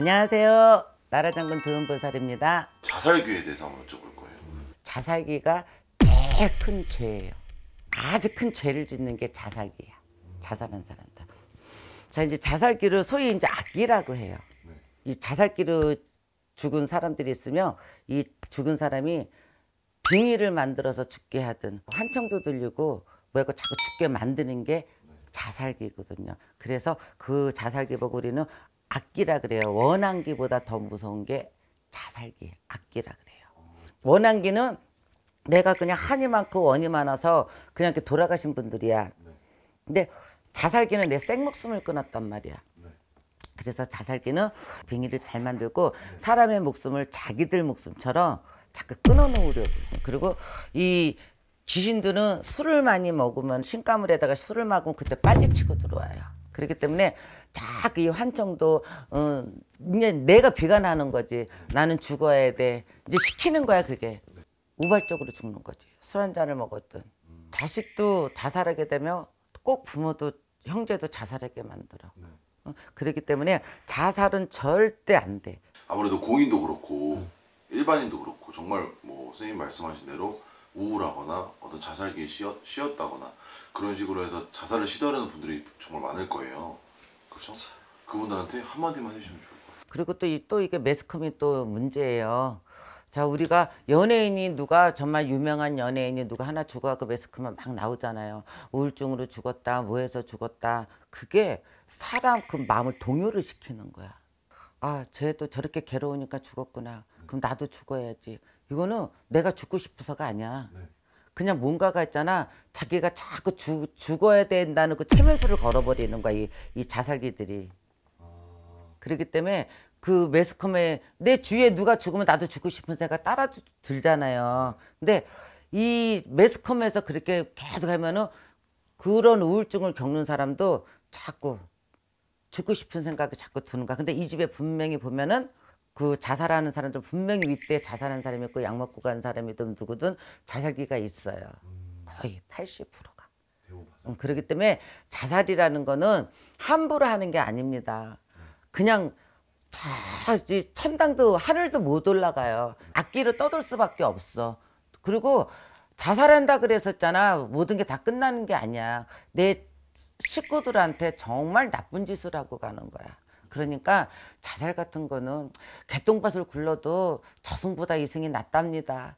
안녕하세요. 나라장군 조현보살입니다. 자살기에 대해서 한번 여쭤볼 거예요. 자살기가 제일 큰 죄예요. 아주 큰 죄를 짓는 게 자살기야. 자살한 사람들. 자, 이제 자살기를 소위 이제 악기라고 해요. 네. 이 자살기로 죽은 사람들이 있으면 이 죽은 사람이 빙의를 만들어서 죽게 하든 환청도 들리고 뭐고 자꾸 죽게 만드는 게 자살기거든요. 그래서 그 자살기 보고 우리는 악기라 그래요. 원한기보다 더 무서운 게 자살기, 악기라 그래요. 원한기는 내가 그냥 한이 많고 원이 많아서 그냥 이렇게 돌아가신 분들이야. 근데 자살기는 내 생목숨을 끊었단 말이야. 그래서 자살기는 빙의를 잘 만들고 사람의 목숨을 자기들 목숨처럼 자꾸 끊어놓으려고. 그리고 이 귀신들은 술을 많이 먹으면 신가물에다가 술을 먹으면 그때 빨리 치고 들어와요. 그렇기 때문에 쫙 이 환청도 내가 비가 나는 거지. 나는 죽어야 돼. 이제 시키는 거야 그게. 우발적으로 죽는 거지. 술 한 잔을 먹었든. 자식도 자살하게 되면 꼭 부모도 형제도 자살하게 만들어. 그렇기 때문에 자살은 절대 안 돼. 아무래도 공인도 그렇고 일반인도 그렇고 정말 뭐 선생님 말씀하신 대로 우울하거나 어떤 자살기에 씌었다거나 그런 식으로 해서 자살을 시도하려는 분들이 정말 많을 거예요. 그렇죠? 그분들한테 한마디만 해주시면 좋을 것 같아요. 그리고 또 이게 매스컴이 또 문제예요. 자, 우리가 연예인이 누가 정말 유명한 연예인이 누가 하나 죽어가고 매스컴에 막 나오잖아요. 우울증으로 죽었다, 뭐해서 죽었다. 그게 사람 그 마음을 동요를 시키는 거야. 아, 쟤도 저렇게 괴로우니까 죽었구나. 그럼 나도 죽어야지. 이거는 내가 죽고 싶어서가 아니야. 네. 그냥 뭔가가 있잖아. 자기가 자꾸 죽어야 된다는 그 체면수를 걸어버리는 거야. 이 자살기들이. 아... 그렇기 때문에 그 매스컴에 내 주위에 누가 죽으면 나도 죽고 싶은 생각 따라 들잖아요. 근데 이 매스컴에서 그렇게 계속 하면은 그런 우울증을 겪는 사람도 자꾸 죽고 싶은 생각이 자꾸 드는 거야. 근데 이 집에 분명히 보면은 그 자살하는 사람들 분명히 윗대에 자살한 사람이 있고 약 먹고 간 사람이든 누구든 자살기가 있어요. 거의 80%가. 그렇기 때문에 자살이라는 거는 함부로 하는 게 아닙니다. 그냥 천당도 하늘도 못 올라가요. 악기로 떠들 수밖에 없어. 그리고 자살한다 그랬었잖아. 모든 게 다 끝나는 게 아니야. 내 식구들한테 정말 나쁜 짓을 하고 가는 거야. 그러니까 자살 같은 거는 개똥밭을 굴러도 저승보다 이승이 낫답니다.